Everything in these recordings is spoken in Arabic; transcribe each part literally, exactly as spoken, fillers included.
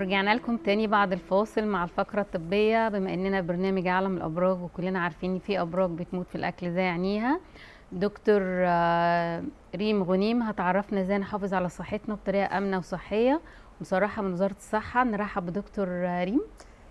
رجعنا لكم تاني بعد الفاصل مع الفقرة الطبية. بما اننا برنامج عالم الأبراج وكلنا عارفين ان في أبراج بتموت في الأكل زي عينيها، دكتور ريم غنيم هتعرفنا ازاي نحافظ على صحتنا بطريقة آمنة وصحية بصراحة من وزارة الصحة. نرحب بدكتور ريم.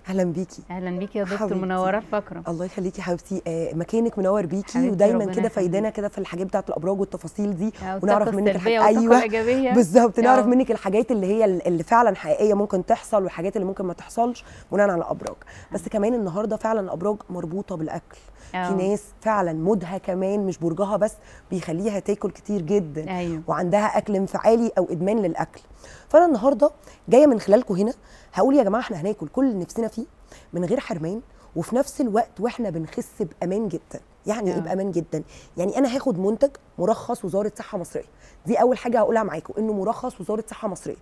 اهلا بيكي. اهلا بيكي يا دكتور، منوره الفقره. الله يخليكي يا حبيبتي، مكانك منور بيكي، ودايما كده فايدانا كده في الحاجات بتاعه الابراج والتفاصيل دي، ونعرف منك الحاجات. ايوه بالظبط، نعرف منك الحاجات اللي هي اللي فعلا حقيقيه ممكن تحصل، والحاجات اللي ممكن ما تحصلش بناء على الابراج. بس كمان النهارده فعلا الابراج مربوطه بالاكل. أوه. في ناس فعلا مودها كمان مش برجها بس بيخليها تاكل كتير جدا. أيوه. وعندها اكل انفعالي او ادمان للاكل. فانا النهارده جايه من خلالكم هنا هقول يا جماعه احنا هناكل كل اللي نفسنا فيه من غير حرمان، وفي نفس الوقت واحنا بنخس بامان جدا. يعني ايه بامان جدا؟ يعني انا هاخد منتج مرخص وزاره صحه مصريه، دي اول حاجه هقولها معاكم انه مرخص وزاره صحه مصريه،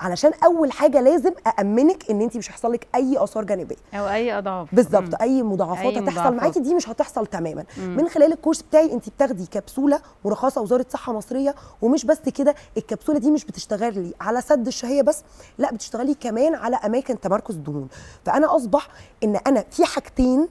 علشان اول حاجه لازم أأمنك ان انت مش هيحصل لك اي اثار جانبيه او اي اضعاف. بالظبط، اي مضاعفات هتحصل معاكي دي مش هتحصل تماما. مم. من خلال الكورس بتاعي انت بتاخدي كبسوله مرخصه وزاره صحه مصريه، ومش بس كده الكبسوله دي مش بتشتغل لي على سد الشهيه بس، لا بتشتغلي كمان على اماكن تمركز الدهون. فانا اصبح ان انا في حاجتين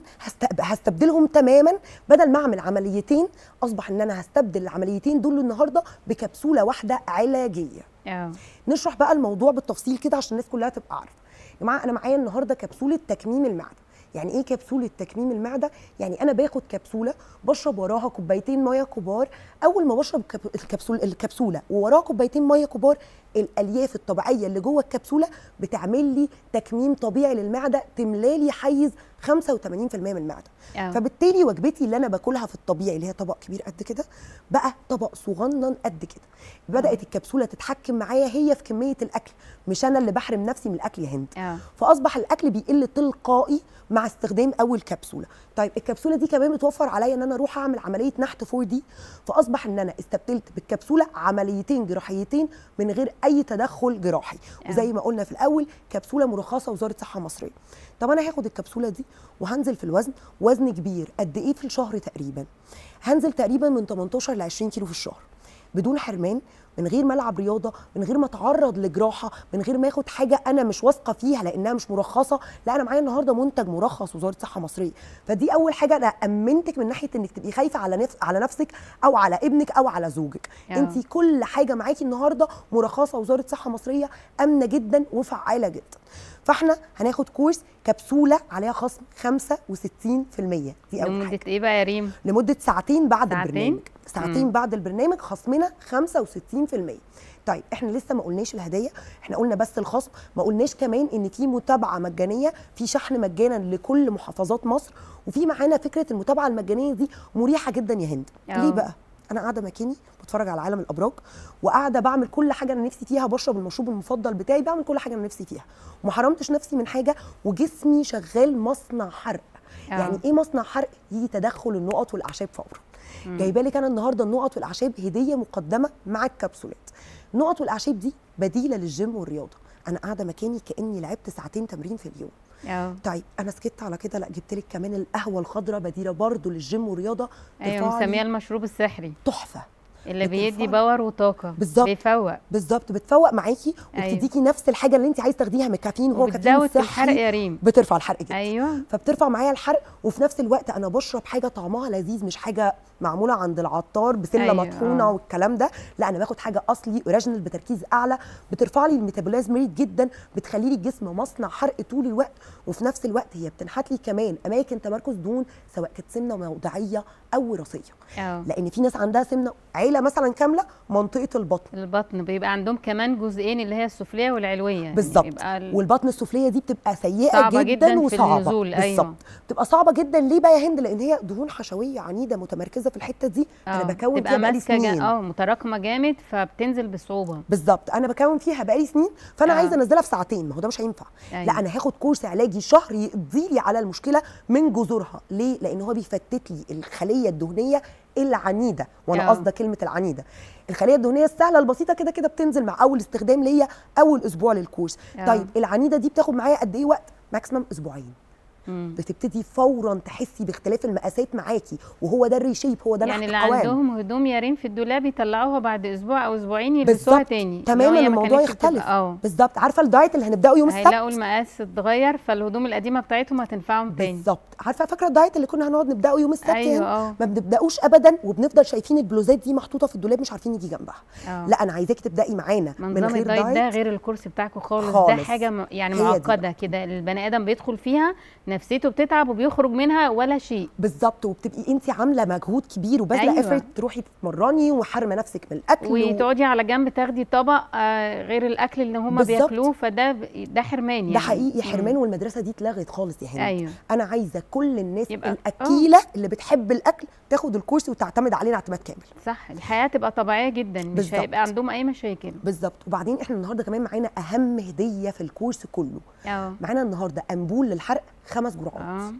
هستبدلهم تماما، بدل ما اعمل عمليتين اصبح ان انا هستبدل العمليتين دول النهارده بكبسوله واحده علاجيه. أوه. نشرح بقى الموضوع بالتفصيل كده عشان الناس كلها تبقى عارفه. يا جماعه انا معايا النهارده كبسوله تكميم المعده. يعني ايه كبسوله تكميم المعده؟ يعني انا باخد كبسوله بشرب وراها كوبايتين ميه كبار. اول ما بشرب الكبسوله الكبسوله ووراها كوبايتين ميه كبار، الالياف الطبيعيه اللي جوه الكبسوله بتعمل لي تكميم طبيعي للمعده، تملالي حيز خمسة وثمانين بالمئة من المعده. أوه. فبالتالي وجبتي اللي انا باكلها في الطبيعي اللي هي طبق كبير قد كده بقى طبق صغنن قد كده. بدات أوه. الكبسوله تتحكم معايا هي في كميه الاكل، مش انا اللي بحرم نفسي من الاكل يا هند. أوه. فاصبح الاكل بيقل تلقائي مع استخدام اول كبسوله. طيب الكبسوله دي كمان بتوفر عليا ان انا اروح اعمل عمليه نحت فور دي، فاصبح ان انا استبدلت بالكبسوله عمليتين جراحيتين من غير اي تدخل جراحي. أوه. وزي ما قلنا في الاول كبسوله مرخصه وزاره صحه مصريه. طب انا هاخد الكبسوله دي وهنزل في الوزن وزن كبير قد ايه في الشهر؟ تقريبا هنزل تقريبا من تمنتاشر ل عشرين كيلو في الشهر، بدون حرمان، من غير ما العب رياضه، من غير ما اتعرض لجراحه، من غير ما اخد حاجه انا مش واثقه فيها لانها مش مرخصه. لا انا معايا النهارده منتج مرخص وزاره صحه مصريه. فدي اول حاجه انا امنتك من ناحيه انك تبقي خايفه على نفس على نفسك او على ابنك او على زوجك. انت كل حاجه معاكي النهارده مرخصه وزاره صحه مصريه، امنه جدا وفعاله جدا. فاحنا هناخد كورس كبسوله عليها خصم خمسة وستين بالمئة. دي اول لمدة حاجه. ايه بقى يا ريم؟ لمده ساعتين بعد ساعتين؟ البرنامج. ساعتين مم. بعد البرنامج خصمنا خمسة وستين بالمئة. طيب احنا لسه ما قلناش الهديه، احنا قلنا بس الخصم، ما قلناش كمان ان في متابعه مجانيه، في شحن مجانا لكل محافظات مصر، وفي معانا فكره المتابعه المجانيه دي مريحه جدا يا هند. أوه. ليه بقى؟ انا قاعده مكاني بتفرج على عالم الابراج، وقاعده بعمل كل حاجه انا نفسي فيها، بشرب المشروب المفضل بتاعي، بعمل كل حاجه انا نفسي فيها، وما حرمتش نفسي من حاجه، وجسمي شغال مصنع حرق. أوه. يعني ايه مصنع حرق؟ يجي تدخل النقط والاعشاب فورا. جايبه لك انا النهارده النقط والاعشاب هديه مقدمه مع الكبسولات. النقط والاعشاب دي بديله للجيم والرياضه، انا قاعده مكاني كاني لعبت ساعتين تمرين في اليوم. أوه. طيب انا سكت على كده، لا جبت لك كمان القهوه الخضراء بديله برضو للجيم والرياضه. ايوه مسميها المشروب السحري، تحفه اللي بيدي باور وطاقه. بالظبط بيفوق. بالظبط بتفوق معاكي وبتديكي أيوه. نفس الحاجه اللي انت عايز تاخديها من الكافيين، هو كافيين الحرق يا ريم، بترفع الحرق جدا. ايوه فبترفع معايا الحرق، وفي نفس الوقت انا بشرب حاجه طعمها لذيذ، مش حاجه معموله عند العطار بسله أيوه. مطحونه أوه. والكلام ده، لا انا باخد حاجه اصلي اوريجينال بتركيز اعلى، بترفع لي الميتابوليزم ريت جدا، بتخلي لي الجسم مصنع حرق طول الوقت، وفي نفس الوقت هي بتنحت لي كمان اماكن تمركز دهون سواء كانت سمنه موضعيه او وراثيه. لان في ناس عندها سمنه مثلا كامله منطقه البطن. البطن بيبقى عندهم كمان جزئين اللي هي السفليه والعلويه. بالظبط يعني، والبطن السفليه دي بتبقى سيئه جدا, جدا وصعبه في النزول. أيوة. بتبقى صعبه جدا. ليه بقى يا هند؟ لان هي دهون حشويه عنيده متمركزه في الحته دي. أوه. انا بكون فيها بقالي سنين، اه متراكمه جامد فبتنزل بصعوبه. بالظبط انا بكون فيها بقالي سنين، فانا أوه. عايزه انزلها في ساعتين، ما هو ده مش هينفع. أيوة. لا انا هاخد كورس علاجي شهر يقضي لي على المشكله من جذورها. ليه؟ لان هو بيفتت لي الخليه الدهنيه العنيده، وانا قصدي كلمه العنيده، الخليه الدهنيه السهله البسيطه كده كده بتنزل مع اول استخدام ليا، اول اسبوع للكورس. أوه. طيب العنيده دي بتاخد معايا قد ايه وقت؟ ماكسيمم اسبوعين. مم. بتبتدي فورا تحسي باختلاف المقاسات معاكي، وهو ده الريشيب، هو ده يعني اللي عندهم هدوم يا ريم في الدولاب يطلعوها بعد اسبوع او اسبوعين يلبسوها تاني. تماما الموضوع يختلف. بالظبط، عارفه الدايت اللي هنبداه يوم السبت هيلاقوا المقاس اتغير، فالهدوم القديمه بتاعتهم هتنفعهم تاني. بالظبط، عارفه فاكره الدايت اللي كنا هنقعد نبداه يوم السبت؟ أيوة، ما بنبداوش ابدا، وبنفضل شايفين البلوزات دي محطوطه في الدولاب مش عارفين نيجي جنبها. أوه. لا انا عايزاكي تبداي معانا من غير دايت. ده غير الكورس بتاعكم خالص، ده حاجه يعني معقده كده، البني ادم بيدخل فيها نفسيته بتتعب وبيخرج منها ولا شيء. بالظبط، وبتبقي انت عامله مجهود كبير وبذله افرت. أيوة، تروحي تتمرني وحارمه نفسك من الاكل وتقعدي و... على جنب تاخدي طبق آه غير الاكل اللي هم بياكلوه، فده ده حرمان يعني. ده حقيقي حرمان. والمدرسه دي اتلغت خالص يا هند. أيوة، انا عايزه كل الناس الاكيله أوه. اللي بتحب الاكل تاخد الكورس وتعتمد علينا اعتماد كامل. صح، الحياه تبقى طبيعيه جدا، مش بالزبط. هيبقى عندهم اي مشاكل. بالظبط. وبعدين احنا النهارده كمان معانا اهم هديه في الكورس كله. أوه. معانا النهارده امبول للحرق خمس جرعات. آه.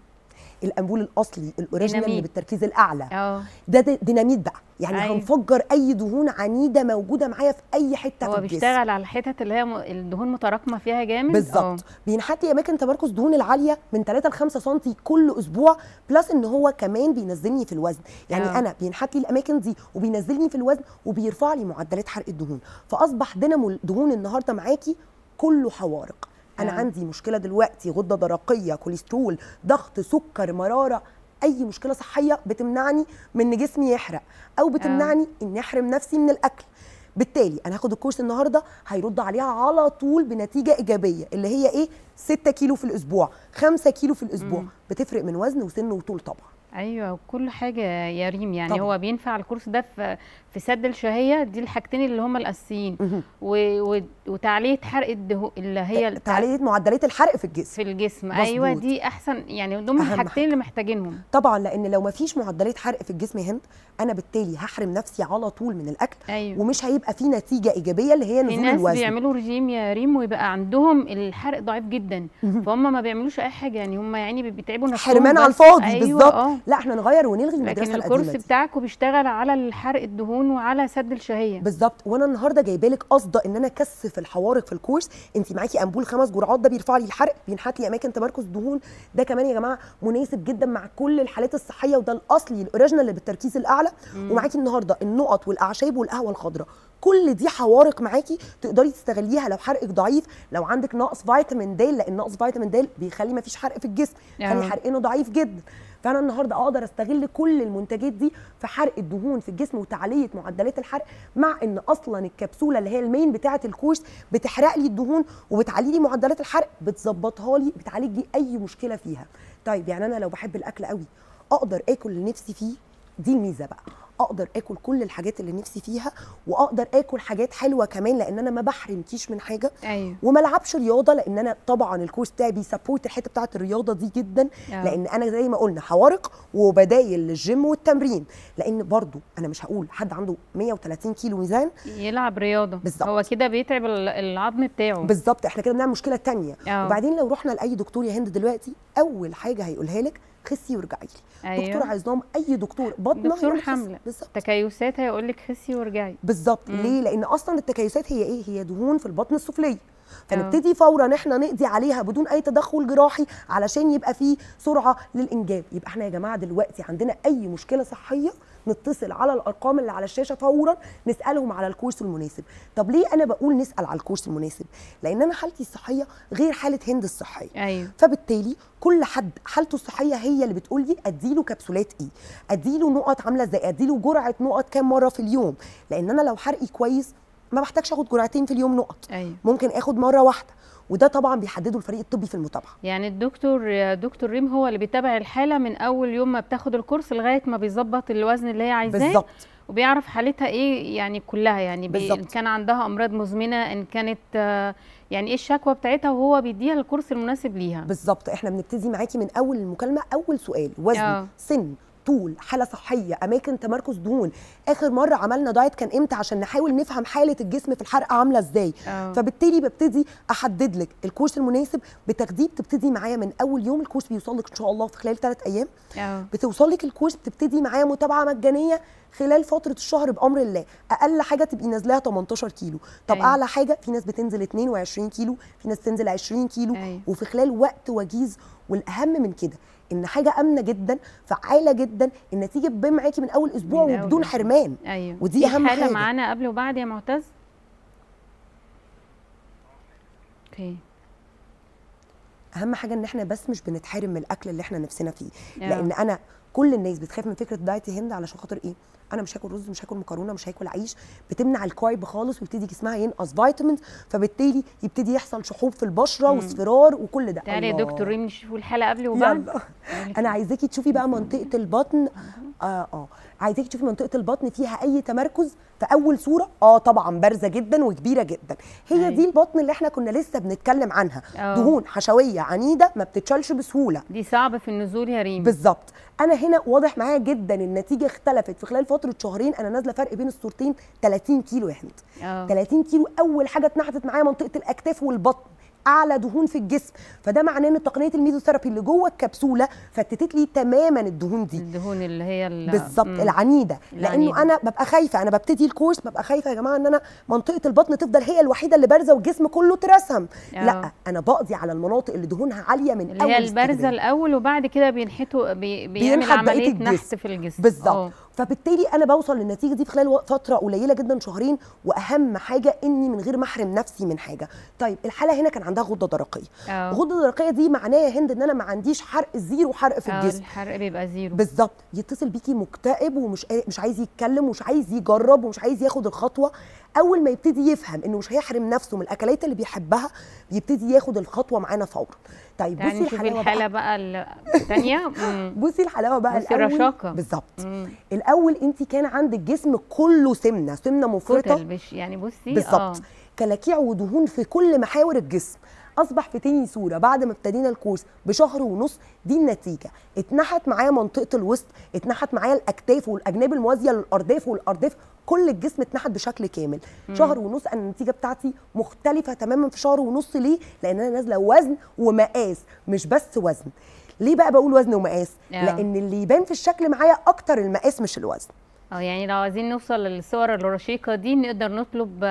الامبول الاصلي الاوريجينال اللي بالتركيز الاعلى. آه. ده ديناميت بقى، يعني أيوه، هنفجر اي دهون عنيده موجوده معايا في اي حته في الجسم. هو بيشتغل على الحتت اللي هي الدهون متراكمه فيها جامد. بالظبط، بينحت اماكن تمركز دهون العاليه من ثلاثة لخمسة سم كل اسبوع، بلس ان هو كمان بينزلني في الوزن، يعني أوه. انا بينحت لي الاماكن دي وبينزلني في الوزن وبيرفع لي معدلات حرق الدهون، فاصبح دينامو الدهون النهارده معاكي كله حوارق. أنا عندي مشكلة دلوقتي، غدة درقية، كوليسترول، ضغط، سكر، مرارة، أي مشكلة صحية بتمنعني من إن جسمي يحرق أو بتمنعني إن أحرم نفسي من الأكل. بالتالي أنا هاخد الكورس النهاردة هيرد عليها على طول بنتيجة إيجابية، اللي هي إيه؟ ستة كيلو في الأسبوع، خمسة كيلو في الأسبوع، م. بتفرق من وزن وسن وطول طبعًا. ايوه، وكل حاجه يا ريم يعني. طبعا. هو بينفع الكورس ده في في سد الشهيه، دي الحاجتين اللي هم الاساسيين، وتعليه حرق الدهون اللي هي تعليه معدلات الحرق في الجسم. في الجسم مزبوط. ايوه، دي احسن يعني، دول الحاجتين اللي محتاجينهم طبعا، لان لو ما فيش معدلات حرق في الجسم يا هند، انا بالتالي هحرم نفسي على طول من الاكل. أيوة، ومش هيبقى في نتيجه ايجابيه اللي هي نزول الوزن. الناس بيعملوا رجيم يا ريم ويبقى عندهم الحرق ضعيف جدا، فهم ما بيعملوش اي حاجه يعني، هم يعني بيتعبوا نفسهم حرمان على الفاضي. أيوة، بالظبط. لا احنا نغير ونلغي المدرسه القديمه. لكن الكورس بتاعكم بيشتغل على حرق الدهون وعلى سد الشهيه. بالظبط، وانا النهارده جايبه لك قصده ان انا اكثف الحوارق في الكورس. انت معاكي امبول خمس جرعات، ده بيرفع لي الحرق، بينحت لي اماكن تمركز دهون، ده كمان يا جماعه مناسب جدا مع كل الحالات الصحيه، وده الاصلي الاوريجينال اللي بالتركيز الاعلى. مم. ومعاكي النهارده النقط والاعشاب والقهوه الخضراء، كل دي حوارق معاكي تقدري تستغليها لو حرقك ضعيف، لو عندك نقص فيتامين د، لان نقص فيتامين د بيخلي ما فيش حرق في الجسم، يعني حرقنا ضعيف جدا. فانا النهارده اقدر استغل كل المنتجات دي في حرق الدهون في الجسم وتعليه معدلات الحرق، مع ان اصلا الكبسوله اللي هي المين بتاعه الكورس بتحرق لي الدهون وبتعلي لي معدلات الحرق، بتظبطها لي، بتعالج لي اي مشكله فيها. طيب يعني انا لو بحب الاكل قوي اقدر اكل اللي نفسي فيه، دي الميزه بقى، اقدر اكل كل الحاجات اللي نفسي فيها، واقدر اكل حاجات حلوه كمان لان انا ما بحرمكيش من حاجه. أيوة، وما العبش رياضه، لان انا طبعا الكورس بتاعي بيسبورت الحته بتاعه الرياضه دي جدا. أوه. لان انا زي ما قلنا حوارق وبدايل للجيم والتمرين، لان برضو انا مش هقول حد عنده مية وتلاتين كيلو ميزان يلعب رياضه. بالزبط، هو كده بيتعب العظم بتاعه. بالظبط، احنا كده بنعمل مشكله ثانيه. وبعدين لو رحنا لاي دكتور يا هند دلوقتي، اول حاجه هيقولها لك خسي وارجعي لي. أيوة، دكتور عظام، اي دكتور بطنه، دكتور حمله، تكيسات، هيقول لك خسي وارجعي. بالظبط. ليه؟ لان اصلا التكيسات هي ايه؟ هي دهون في البطن السفليه، فنبتدي فورا احنا نقضي عليها بدون اي تدخل جراحي علشان يبقى في سرعه للانجاب. يبقى احنا يا جماعه دلوقتي عندنا اي مشكله صحيه نتصل على الارقام اللي على الشاشه فورا، نسالهم على الكورس المناسب. طب ليه انا بقول نسال على الكورس المناسب؟ لان انا حالتي الصحيه غير حاله هند الصحيه. أيوه، فبالتالي كل حد حالته الصحيه هي اللي بتقول لي اديله كبسولات ايه، اديله نقط عامله ازاي، اديله جرعه نقط كام مره في اليوم، لان انا لو حرقي كويس ما بحتاجش اخد جرعتين في اليوم نقط. أيوه، ممكن اخد مره واحده، وده طبعا بيحدده الفريق الطبي في المتابعه. يعني الدكتور دكتور ريم هو اللي بيتابع الحاله من اول يوم ما بتاخد الكورس لغايه ما بيظبط الوزن اللي هي عايزاه. بالظبط، وبيعرف حالتها ايه يعني كلها، يعني بي... ان كان عندها امراض مزمنه، ان كانت يعني ايه الشكوى بتاعتها، وهو بيديها الكورس المناسب ليها. بالظبط، احنا بنبتدي معاكي من اول المكالمه، اول سؤال وزن، سن، طول، حاله صحيه، اماكن تمركز دهون. اخر مره عملنا دايت كان امتى عشان نحاول نفهم حاله الجسم في الحرق عامله ازاي. أوه. فبالتالي ببتدي احدد لك الكورس المناسب بتاخديه. بتبتدي معايا من اول يوم الكورس، بيوصل لك ان شاء الله في خلال ثلاث ايام. أوه. بتوصل لك الكورس، بتبتدي معايا متابعه مجانيه خلال فتره الشهر بامر الله. اقل حاجه تبقي نازلها تمنتاشر كيلو. طب أي. اعلى حاجه في ناس بتنزل اتنين وعشرين كيلو، في ناس تنزل عشرين كيلو. أي. وفي خلال وقت وجيز. والاهم من كده ان حاجه امنه جدا، فعاله جدا، النتيجه تبان معاكي من اول اسبوع من وبدون أول. حرمان. ايوه، ودي اهم حاجه. حاله معانا قبل وبعد يا معتز. اوكي، اهم حاجه ان احنا بس مش بنتحرم من الاكل اللي احنا نفسنا فيه. أوه. لان انا كل الناس بتخاف من فكره دايت هند علشان خاطر ايه؟ انا مش هاكل رز، مش هاكل مكرونه، مش هاكل عيش. بتمنع الكارب خالص، ويبتدي جسمها ينقص فيتامينز، فبالتالي يبتدي يحصل شحوب في البشره واصفرار وكل ده. تعالي يا دكتور ريم نشوف الحلقه قبل وبعد. انا عايزاكي تشوفي بقى منطقه البطن. اه اه عايزاكي تشوفي منطقه البطن فيها اي تمركز. في اول صوره اه طبعا بارزه جدا وكبيره جدا، هي أي. دي البطن اللي احنا كنا لسه بنتكلم عنها. أوه. دهون حشويه عنيده ما بتتشالش بسهوله، دي صعبه في النزول يا ريم. بالظبط. انا هنا واضح معايا جدا النتيجه اختلفت في خلال فتره شهرين. انا نازله فرق بين الصورتين تلاتين كيلو يا هند. أوه. تلاتين كيلو. اول حاجه اتنحتت معايا منطقه الاكتاف والبطن، اعلى دهون في الجسم. فده معناه ان تقنيه الميزوثيرابي اللي جوه الكبسوله فتتت لي تماما الدهون دي، الدهون اللي هي بالظبط العنيده. لانه انا ببقى خايفه، انا ببتدي الكورس ببقى خايفه يا جماعه ان انا منطقه البطن تفضل هي الوحيده اللي بارزه والجسم كله اترسم. لا، انا بقضي على المناطق اللي دهونها عاليه من اللي اول، هي البارزه الاول، وبعد كده بينحتوا بي... بيعمل عمليه نحت في الجسم. بالظبط. فبالتالي انا بوصل للنتيجه دي في خلال فتره قليله جدا، شهرين. واهم حاجه اني من غير ما احرم نفسي من حاجه. طيب الحاله هنا كان عندها غده درقيه. أوه. غده درقيه دي معناها يا هند ان انا ما عنديش حرق، زيرو حرق في الجسم. الحرق بيبقى زيرو. بالظبط. يتصل بيكي مكتئب ومش مش عايز يتكلم ومش عايز يجرب ومش عايز ياخد الخطوه. اول ما يبتدي يفهم انه مش هيحرم نفسه من الاكلات اللي بيحبها يبتدي ياخد الخطوه معانا فورا. طيب بصي الحلاوه الحاله بقى الثانيه. بصي الحلاوه بقى الاول. بالظبط. الاول انت كان عندك جسم كله سمنه، سمنه مفرطه يعني. بصي بالظبط. آه. كلاكيع ودهون في كل محاور الجسم. اصبح في تاني صوره بعد ما ابتدينا الكورس بشهر ونص دي النتيجه. اتنحت معايا منطقه الوسط، اتنحت معايا الاكتاف والاجناب الموازيه للارداف والارداف، كل الجسم اتنحت بشكل كامل. مم. شهر ونص انا النتيجه بتاعتي مختلفه تماما في شهر ونص. ليه؟ لان انا نازله وزن ومقاس، مش بس وزن. ليه بقى بقول وزن ومقاس؟ yeah. لان اللي يبان في الشكل معايا اكتر المقاس مش الوزن. اه يعني لو عايزين نوصل للصور الرشيقه دي نقدر نطلب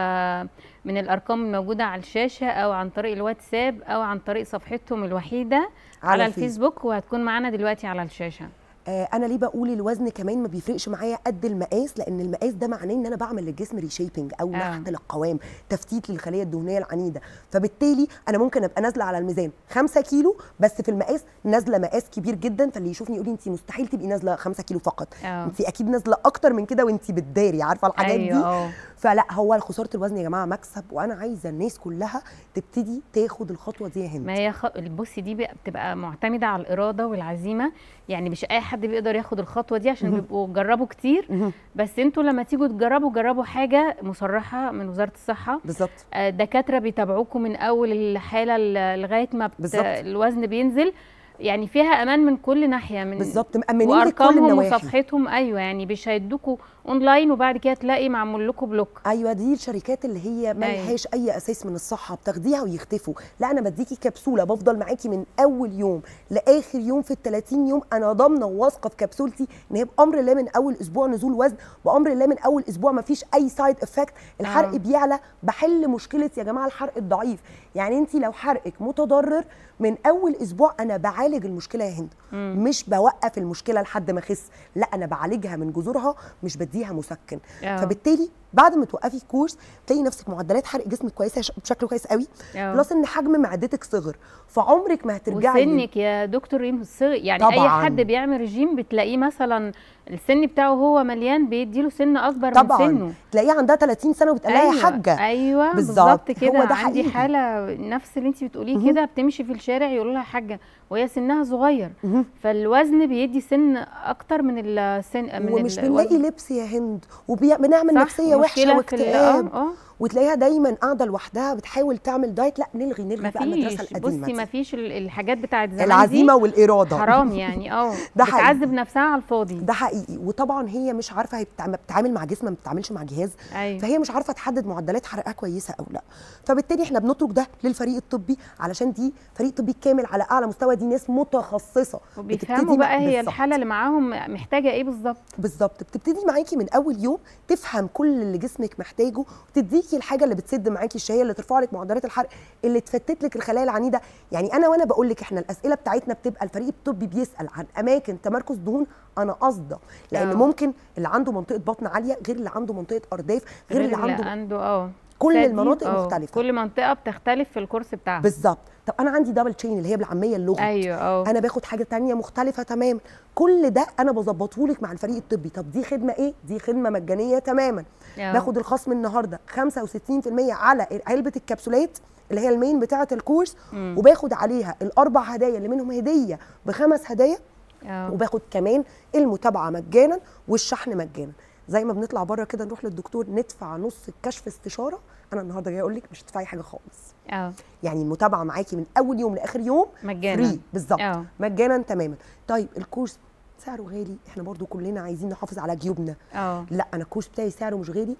من الارقام الموجوده على الشاشه او عن طريق الواتساب او عن طريق صفحتهم الوحيده على, على الفيسبوك، وهتكون معانا دلوقتي على الشاشه. انا ليه بقول الوزن كمان ما بيفرقش معايا قد المقاس؟ لان المقاس ده معناه ان انا بعمل للجسم ريشيبنج او نحت للقوام، تفتيت للخليه الدهنيه العنيده. فبالتالي انا ممكن ابقى نازله على الميزان خمسة كيلو بس في المقاس نازله مقاس كبير جدا، فاللي يشوفني يقول لي انت مستحيل تبقي نازله خمسة كيلو فقط، انت اكيد نازله اكتر من كده وانت بتداري، عارفه الحاجات دي. أوه. فلا، هو خساره الوزن يا جماعه مكسب، وانا عايزه الناس كلها تبتدي تاخد الخطوه دي يا هند. ما هي خ... البوسي دي بتبقى معتمده على الاراده والعزيمه، يعني مش اي حد بيقدر ياخد الخطوه دي عشان بيبقوا جربوا كتير. بس انتوا لما تيجوا تجربوا جربوا حاجه مصرحه من وزاره الصحه. بالظبط. دكاتره بيتابعوكم من اول الحاله لغايه ما بت... الوزن بينزل، يعني فيها امان من كل ناحيه. من بالظبط، مامنين لك كل النواحي، وارقامهم وصفحتهم. ايوه، يعني بيشيدوكوا اونلاين وبعد كده تلاقي معمول لكم بلوك. ايوه، دي الشركات اللي هي ما لهاش اي اساس من الصحه، بتاخديها ويختفوا. لا، انا بديكي كبسوله بفضل معاكي من اول يوم لاخر يوم. في التلاتين يوم انا ضامنه وواثقه في كبسولتي ان هي بامر الله من اول اسبوع نزول وزن، بامر الله من اول اسبوع ما فيش اي سايد افكت. الحرق آه. بيعلى. بحل مشكله يا جماعه الحرق الضعيف. يعني انت لو حرقك متضرر من اول اسبوع انا بعالج المشكله يا هند. مم. مش بوقف المشكله لحد ما اخس، لا، انا بعالجها من جذورها، مش بديها مسكن. أوه. فبالتالي بعد ما توقفي الكورس تلاقي نفسك معدلات حرق جسمك كويسه بشكل كويس قوي، بلس ان حجم معدتك صغر، فعمرك ما هترجعي وسنك يا دكتور ريم الصغر. يعني طبعاً. اي حد بيعمل ريجيم بتلاقيه مثلا السن بتاعه هو مليان بيديله سن اكبر من سنه، تلاقيه عندها تلاتين سنه وبتقلها. أيوة. يا حاجه. ايوه بالظبط كده. هو ده عندي حاله نفس اللي انت بتقوليه كده، بتمشي في الشارع يقولوا لها حاجه وهي سنها صغير. مه. فالوزن بيدي سن اكتر من السن، من ومش بنلاقي لبس يا هند، وبنعمل نفسيه وحشه واكتئاب، وتلاقيها دايما قاعده لوحدها بتحاول تعمل دايت، لا نلغي نلغي بقى المدرسه القديمه. بصي ما فيش الحاجات بتاعت زمان دي، العزيمه والاراده حرام يعني. اه بتعذب نفسها على الفاضي، ده حقيقي. وطبعا هي مش عارفه، هي بتتعامل مع جسمها ما بتتعاملش مع جهاز. أيوة. فهي مش عارفه تحدد معدلات حرقها كويسه او لا، فبالتالي احنا بنترك ده للفريق الطبي، علشان دي فريق طبي كامل على اعلى مستوى، دي ناس متخصصه وبيفهموا بقى هي الحاله اللي معاهم محتاجه ايه بالظبط. بالظبط، بتبتدي معاكي من اول يوم تفهم كل اللي جسمك محتاجه، وتديكي الحاجه اللي بتسد معاكي الشهيه، اللي ترفع لك معدلات الحرق، اللي تفتت لك الخلايا العنيده. يعني انا وانا بقول لك احنا الاسئله بتاعتنا بتبقى الفريق الطبي بيسال عن اماكن تمركز دهون انا قاصده، لان ممكن اللي عنده منطقه بطن عاليه غير اللي عنده منطقه ارداف غير اللي عنده عنده اه كل المناطق أوه. مختلفه، كل منطقه بتختلف في الكورس بتاعها. بالظبط. طب انا عندي دبل تشين اللي هي بالعاميه اللغه، ايوه أوه. انا باخد حاجه ثانيه مختلفه تماما، كل ده انا بظبطه لك مع الفريق الطبي. طب دي خدمه ايه؟ دي خدمه مجانيه تماما. أوه. باخد الخصم النهارده خمسة وستين في المية على علبه الكبسولات اللي هي المين بتاعه الكورس، م. وباخد عليها الاربع هدايا اللي منهم هديه بخمس هدايا، أوه. وباخد كمان المتابعه مجانا والشحن مجانا. زي ما بنطلع بره كده نروح للدكتور ندفع نص الكشف استشاره، انا النهارده جايه اقول لك مش هتدفعي حاجه خالص. اه يعني المتابعه معاكي من اول يوم لاخر يوم مجانا. بالظبط، مجانا تماما. طيب الكورس سعره غالي، احنا برضو كلنا عايزين نحافظ على جيوبنا. اه لا انا الكورس بتاعي سعره مش غالي،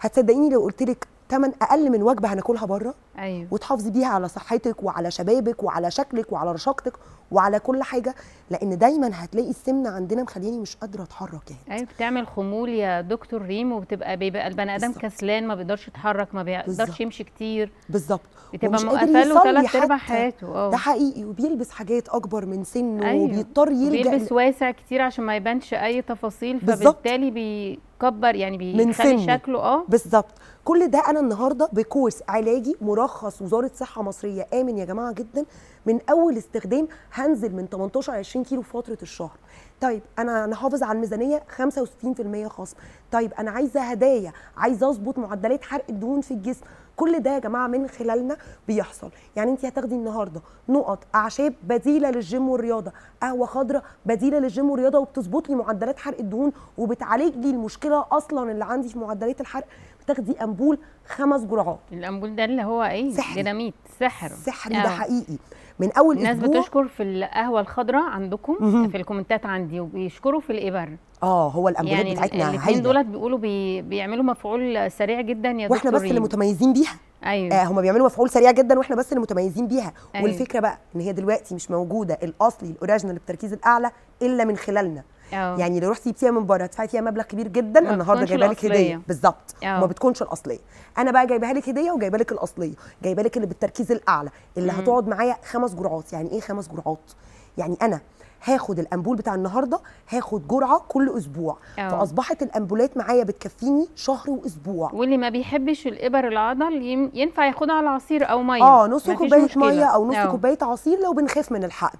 هتصدقيني لو قلت لك ثمن اقل من وجبه هناكلها بره. ايوه. وتحافظي بيها على صحتك وعلى شبابك وعلى شكلك وعلى رشاقتك وعلى كل حاجه، لان دايما هتلاقي السمنه عندنا مخليني مش قادره اتحرك يعني. ايوه بتعمل خمول يا دكتور ريم، وبتبقى بيبقى البني ادم كسلان، ما بيقدرش يتحرك، ما بيقدرش يمشي كتير. بالظبط. بتبقى مقفله ثلاث ارباع حياته. اه ده حقيقي. وبيلبس حاجات اكبر من سنه. أيوه. وبيضطر يلجأ بيلبس واسع كتير عشان ما يبانش اي تفاصيل، فبالتالي بيكبر يعني بيخلي شكله. اه بالظبط. كل ده انا النهارده بكورس علاجي مرخص وزاره صحه مصريه امن يا جماعه جدا، من اول استخدام هنزل من تمنتاشر لعشرين كيلو في فتره الشهر. طيب انا انا حافظ على الميزانيه خمسة وستين في المية خصم، طيب انا عايزه هدايا، عايزه اظبط معدلات حرق الدهون في الجسم، كل ده يا جماعه من خلالنا بيحصل. يعني انت هتاخدي النهارده نقط اعشاب بديله للجيم والرياضه، قهوه خضراء بديله للجيم والرياضه، وبتظبط لي معدلات حرق الدهون وبتعالج لي المشكله اصلا اللي عندي في معدلات الحرق. بتاخدي امبول خمس جرعات. الامبول ده اللي هو ايه؟ ديناميت، سحر سحر. ده حقيقي. من اول الناس بتشكر في القهوه الخضراء عندكم في الكومنتات عندي، وبيشكروا في الابر. اه هو الامبولات يعني بتاعتنا الاثنين دولت بيقولوا بي بيعملوا مفعول سريع جدا يا دكتور، واحنا بس اللي متميزين بيها. ايوه. آه هم بيعملوا مفعول سريع جدا واحنا بس اللي متميزين بيها. أيوه. والفكره بقى ان هي دلوقتي مش موجوده الاصلي الاوريجينال بالتركيز الاعلى الا من خلالنا. أوه. يعني لو رحتي جبتيها من بره هتدفعي فيها مبلغ كبير جدا، النهارده جايبه لك هديه. بالظبط. ما بتكونش الاصليه، انا بقى جايبها لك هديه وجايبه لك الاصليه، جايبه لك اللي بالتركيز الاعلى اللي مم. هتقعد معايا خمس جرعات. يعني ايه خمس جرعات؟ يعني انا هاخد الامبول بتاع النهارده هاخد جرعه كل اسبوع. أوه. فاصبحت الامبولات معايا بتكفيني شهر واسبوع. واللي ما بيحبش الابر العضل ينفع ياخدها على عصير او ميه، اه نص كوبايه ميه او نص كوبايه عصير لو بنخاف من الحقن.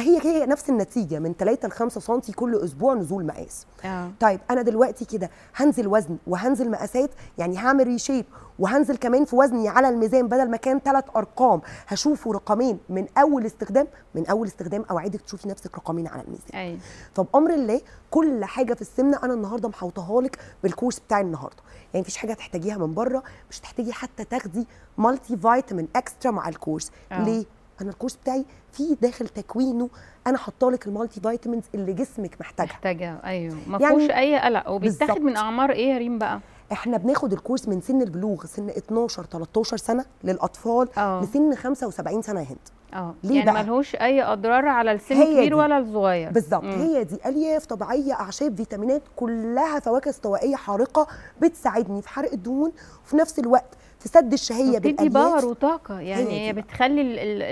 هي هي نفس النتيجه من تلاتة لخمسة سم كل اسبوع نزول مقاس. أوه. طيب انا دلوقتي كده هنزل وزن وهنزل مقاسات، يعني هعمل ريشيب وهنزل كمان في وزني على الميزان، بدل ما كان ثلاث ارقام هشوفه رقمين من اول استخدام. من اول استخدام اوعدك تشوفي نفسك رقمين على الميزان. أيوة. فبامر الله كل حاجه في السمنه انا النهارده محوطاها لك بالكورس بتاعي النهارده، يعني مفيش حاجه هتحتاجيها من بره، مش هتحتاجي حتى تاخدي مالتي فيتامين اكسترا مع الكورس. أوه. ليه؟ انا الكورس بتاعي في داخل تكوينه انا حاطه لك المالتي فيتامينز اللي جسمك محتاجها. محتاجها ايوه، ما فيهوش يعني اي قلق. وبيتاخد من اعمار ايه يا ريم بقى؟ احنا بناخد الكورس من سن البلوغ، سن اتناشر تلتاشر سنه للاطفال، أوه. لسن خمسة وسبعين سنه يا هند. اه يعني ملهوش اي اضرار على السن الكبير ولا الصغير. بالظبط. هي دي الياف طبيعيه، اعشاب، فيتامينات، كلها فواكه استوائيه حارقه بتساعدني في حرق الدهون، وفي نفس الوقت في سد الشهيه بالالياف، بتدي باور وطاقه. يعني هي, هي بتخلي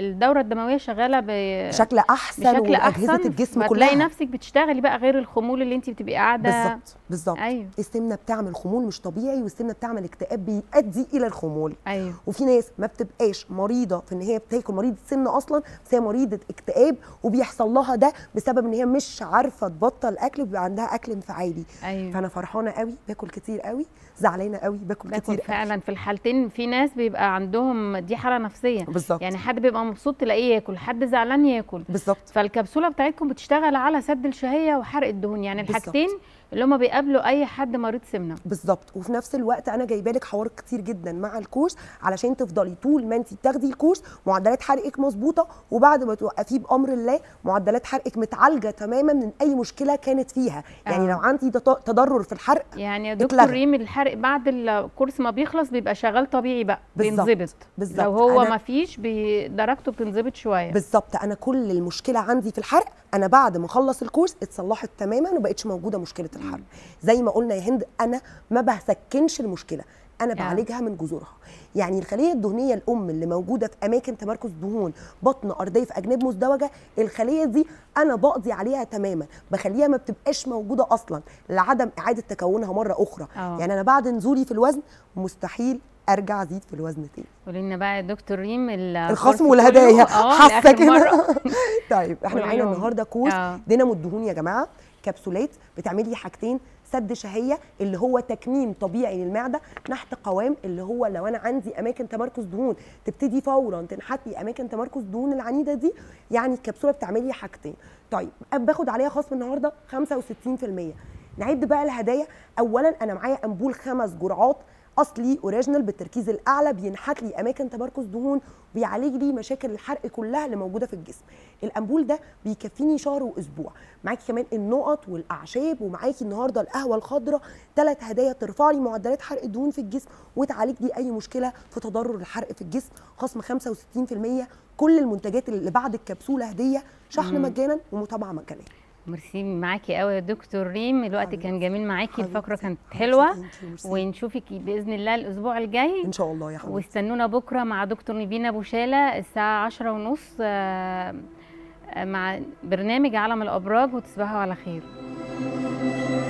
الدوره الدمويه شغاله بشكل احسن، بشكل واجهزه أحسن الجسم كلها. هتلاقي نفسك بتشتغلي بقى غير الخمول اللي انت بتبقي قاعده. بالظبط بالظبط. أيوه. السمنه بتعمل خمول مش طبيعي، والسمنه بتعمل اكتئاب بيؤدي الى الخمول. ايوه. وفي ناس ما بتبقاش مريضه في ان هي بتاكل مريضه سمنه اصلا، بس هي مريضه اكتئاب وبيحصل لها ده بسبب ان هي مش عارفه تبطل اكل، وبيبقى عندها اكل انفعالي. أيوه. فانا فرحانه قوي باكل كتير قوي، زعلانه قوي باكل, باكل كتير فعلا قوي. في الحالتين في ناس بيبقى عندهم دي حاله نفسيه. بالزبط. يعني حد بيبقى مبسوط تلاقيه ياكل، حد زعلان ياكل. بالظبط. فالكبسوله بتاعتكم بتشتغل على سد الشهيه وحرق الدهون، يعني الحاجتين اللي هم بيقابلوا اي حد مريض سمنه بالظبط. وفي نفس الوقت انا جايبه لك حوار كتير جدا مع الكورس علشان تفضلي طول ما انت بتاخدي الكورس معدلات حرقك مظبوطه، وبعد ما توقفيه بامر الله معدلات حرقك متعالجه تماما من اي مشكله كانت فيها. يعني أوه. لو عندي تضرر في الحرق يعني يا دكتور ريم الحرق بعد الكورس ما بيخلص بيبقى شغال طبيعي بقى بينظبط، لو هو ما فيش درجته بتنظبط شويه بالظبط. انا كل المشكله عندي في الحرق انا بعد ما اخلص الكورس اتصلحت تماما وما بقتش موجوده مشكله الحرق. زي ما قلنا يا هند انا ما بسكنش المشكله، انا بعالجها من جذورها. يعني الخليه الدهنيه الام اللي موجوده في اماكن تمركز دهون بطن ارضيه في اجناب مزدوجه، الخليه دي انا بقضي عليها تماما، بخليها ما بتبقاش موجوده اصلا لعدم اعاده تكونها مره اخرى. أوه. يعني انا بعد نزولي في الوزن مستحيل ارجع ازيد في الوزن تاني. قولي لنا بقى يا دكتور ريم الخصم والهدايا حاسه كده. طيب احنا معانا النهارده كورس دينامو الدهون يا جماعه، كبسولات بتعملي حاجتين، سد شهيه اللي هو تكميم طبيعي للمعده نحت قوام، اللي هو لو انا عندي اماكن تمركز دهون تبتدي فورا تنحتي اماكن تمركز دهون العنيده دي، يعني الكبسوله بتعملي حاجتين. طيب باخد عليها خصم النهارده خمسة وستين بالمية. نعد بقى الهدايا. اولا انا معايا امبول خمس جرعات اصلي اوريجينال بالتركيز الاعلى، بينحت لي اماكن تمركز دهون، بيعالج لي مشاكل الحرق كلها اللي موجوده في الجسم. الامبول ده بيكفيني شهر واسبوع. معاكي كمان النقط والاعشاب، ومعاكي النهارده القهوه الخضراء. ثلاث هدايا ترفع لي معدلات حرق الدهون في الجسم وتعالج لي اي مشكله في تضرر الحرق في الجسم، خصم خمسة وستين بالمية. كل المنتجات اللي بعد الكبسوله هديه، شحن مجانا ومتابعه مجانيه. ميرسي معاكي قوي يا دكتور ريم، الوقت كان جميل معاكي، الفقره كانت حلوه، ونشوفك باذن الله الاسبوع الجاي ان شاء الله يا حبيبتي. واستنونا بكره مع دكتور نبينا بوشالة الساعه عشرة وثلاثين مع برنامج عالم الابراج، وتصبحوا على خير.